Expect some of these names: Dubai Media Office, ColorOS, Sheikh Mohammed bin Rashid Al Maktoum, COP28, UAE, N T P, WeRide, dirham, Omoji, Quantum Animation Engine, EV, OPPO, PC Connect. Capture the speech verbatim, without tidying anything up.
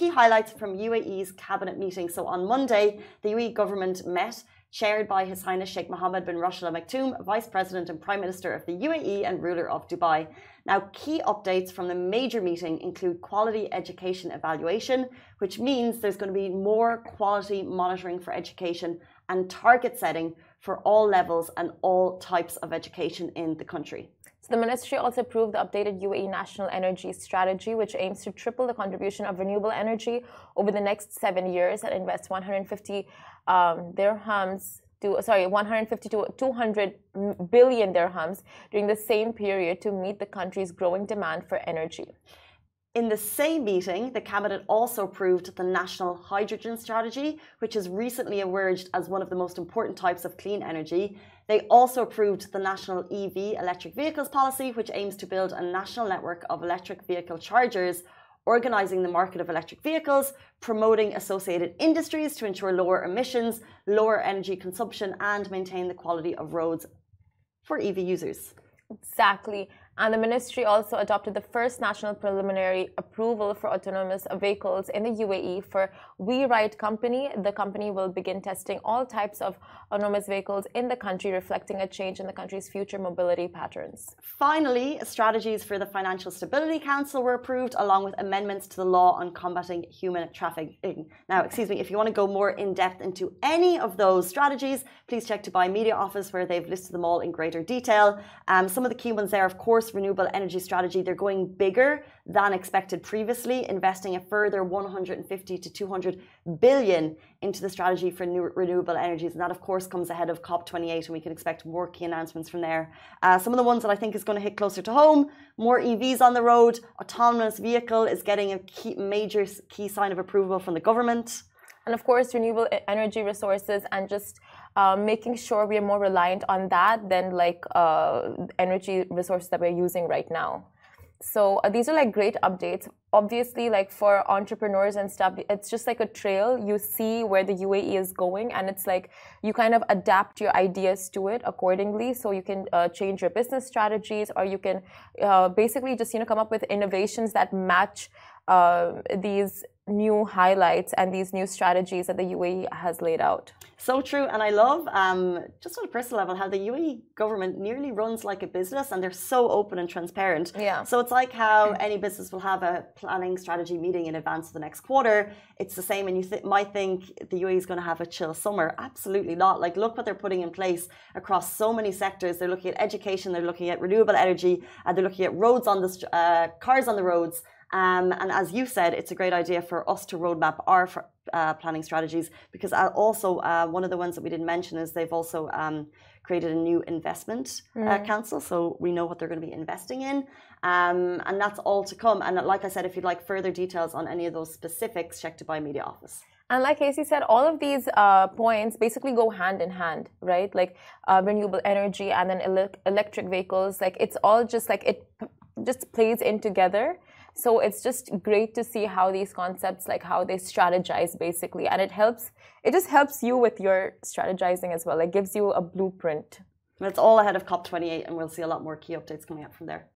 key highlights from U A E's cabinet meeting. So on Monday, the U A E government met, chaired by His Highness Sheikh Mohammed bin Rashid Al Maktoum, Vice President and Prime Minister of the U A E and ruler of Dubai. Now, key updates from the major meeting include quality education evaluation, which means there's going to be more quality monitoring for education and target setting for all levels and all types of education in the country. So the ministry also approved the updated U A E National Energy Strategy, which aims to triple the contribution of renewable energy over the next seven years and invest one hundred fifty um, dirhams to sorry one hundred fifty to two hundred billion dirhams during the same period to meet the country's growing demand for energy. In the same meeting, the cabinet also approved the National Hydrogen Strategy, which has recently emerged as one of the most important types of clean energy. They also approved the National E V Electric Vehicles Policy, which aims to build a national network of electric vehicle chargers, organising the market of electric vehicles, promoting associated industries to ensure lower emissions, lower energy consumption, and maintain the quality of roads for E V users. Exactly. And the ministry also adopted the first national preliminary approval for autonomous vehicles in the U A E for WeRide company. The company will begin testing all types of autonomous vehicles in the country, reflecting a change in the country's future mobility patterns. Finally, strategies for the Financial Stability Council were approved, along with amendments to the law on combating human trafficking. Now, excuse me, if you want to go more in depth into any of those strategies, please check Dubai Media Office, where they've listed them all in greater detail. Um, some of the key ones there, of course, renewable energy strategy. They're going bigger than expected previously, investing a further one hundred fifty to two hundred billion into the strategy for new renewable energies, and that of course comes ahead of COP twenty-eight, and we can expect more key announcements from there. Uh, some of the ones that I think is going to hit closer to home: more E Vs on the road, autonomous vehicle is getting a key, major key sign of approval from the government, and of course renewable energy resources, and just Uh, making sure we are more reliant on that than like uh, energy resources that we're using right now. So uh, these are like great updates. Obviously, like for entrepreneurs and stuff, it's just like a trail. You see where the U A E is going, and it's like you kind of adapt your ideas to it accordingly. So you can uh, change your business strategies, or you can uh, basically just, you know, come up with innovations that match uh, these new highlights and these new strategies that the U A E has laid out. So true, and I love, um, just on a personal level, how the U A E government nearly runs like a business, and they're so open and transparent. Yeah. So it's like how any business will have a planning strategy meeting in advance of the next quarter. It's the same, and you th might think the U A E is going to have a chill summer. Absolutely not. Like, look what they're putting in place across so many sectors. They're looking at education, they're looking at renewable energy, and they're looking at roads on the uh, cars on the roads. Um, and as you said, it's a great idea for us to roadmap our uh, planning strategies, because also uh, one of the ones that we didn't mention is they've also um, created a new investment mm. uh, council, so we know what they're going to be investing in, um, and that's all to come. And like I said, if you'd like further details on any of those specifics, check Dubai Media Office. And like Casey said, all of these uh, points basically go hand in hand, right? Like uh, renewable energy and then ele electric vehicles, like it's all just like it just plays in together. So it's just great to see how these concepts, like how they strategize basically, and it helps, it just helps you with your strategizing as well. It gives you a blueprint. It's all ahead of COP twenty-eight, and we'll see a lot more key updates coming up from there.